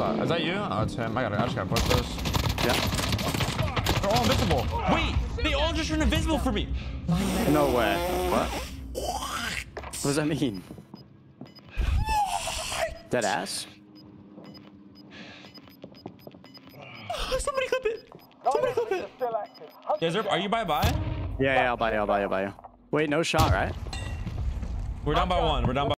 Is that you? Oh, it's him. I just gotta push this. Yeah. They're all invisible. Wait, they all just turned invisible for me. No way. What? What does that mean? Dead ass? Somebody clip it. Somebody clip it. Is there, are you by? Yeah, I'll buy you. Wait, no shot, right? We're down by one.